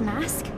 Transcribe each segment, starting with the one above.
Mask? Later.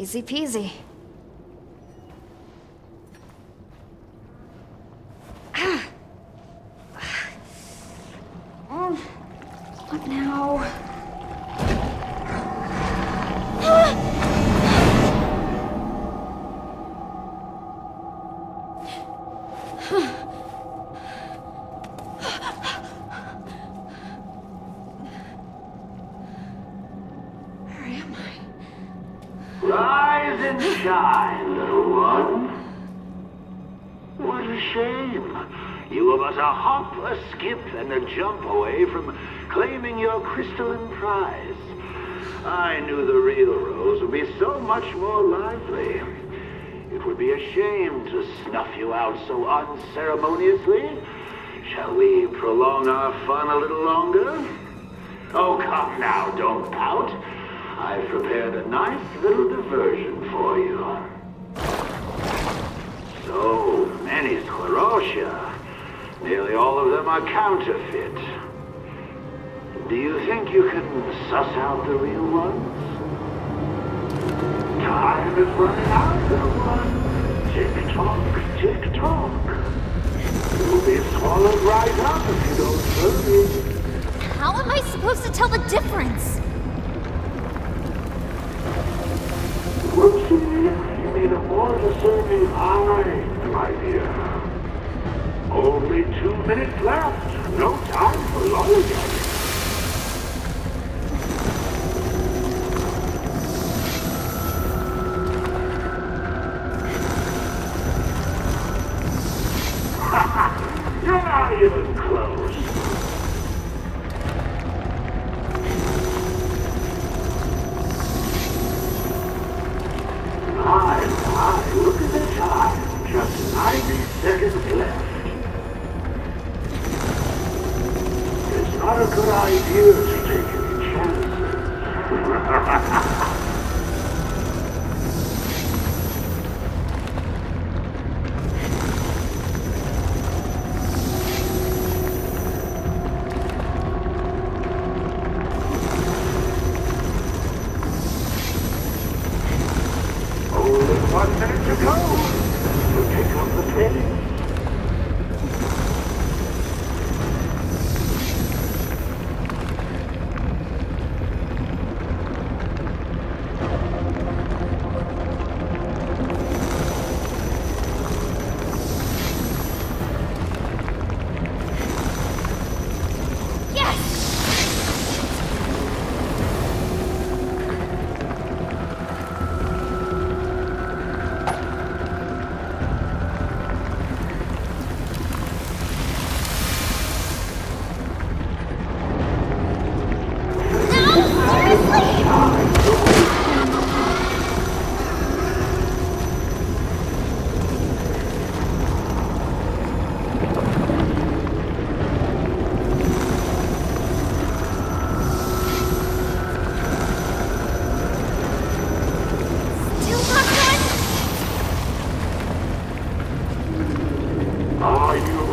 Easy peasy. What now? Rise and shine, little one. What a shame. You were but a hop, a skip, and a jump away from claiming your crystalline prize. I knew the real Rose would be so much more lively. It would be a shame to snuff you out so unceremoniously. Shall we prolong our fun a little longer? Oh, come now, don't pout. I've prepared a nice little diversion for you. So many sclerotia. Nearly all of them are counterfeit. Do you think you can suss out the real ones? Time is running out, little one. Tick-tock, tick-tock. You'll be swallowed right up if you don't hurry. How am I supposed to tell the difference? Whoopsie, you made a more discerning eye, my dear. Only 2 minutes left. No time for lollygag. Ha! You're not even close. Look at the time. Just 90 seconds left. It's not a good idea to take any chances. Only 1 minute to go! So pick up the penny. Yes!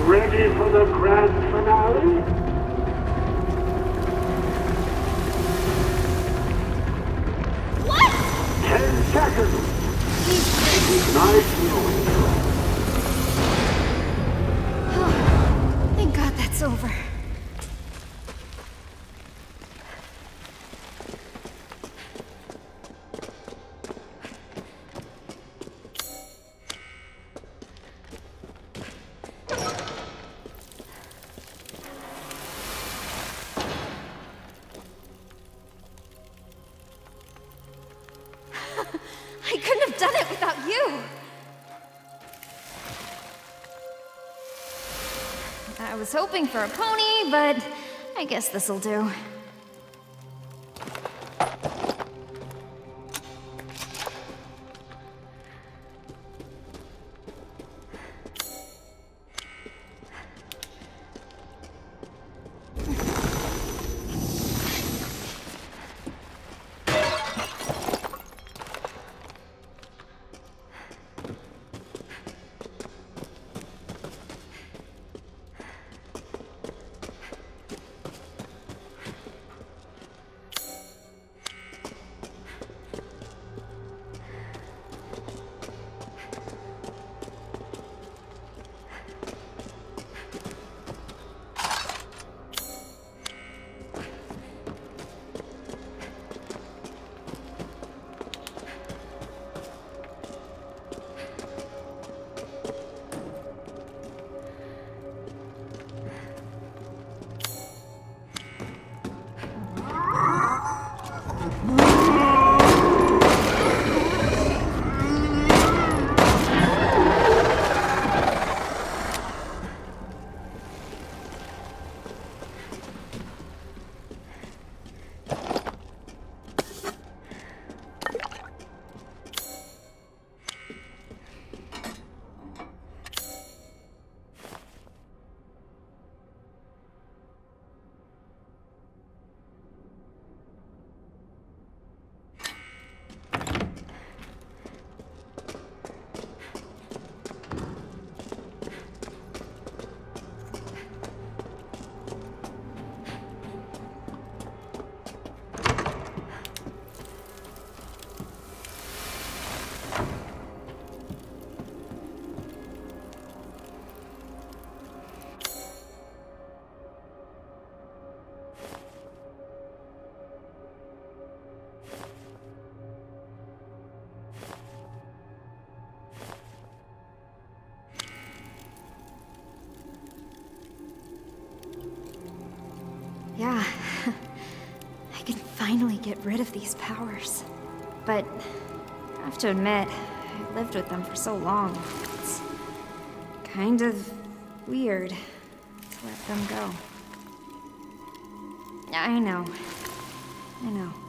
Ready for the grand finale? What? 10 seconds! Nice knowing. Thank God that's over. I couldn't have done it without you! I was hoping for a pony, but I guess this'll do. finally get rid of these powers. But I have to admit, I've lived with them for so long. It's kind of weird to let them go. I know.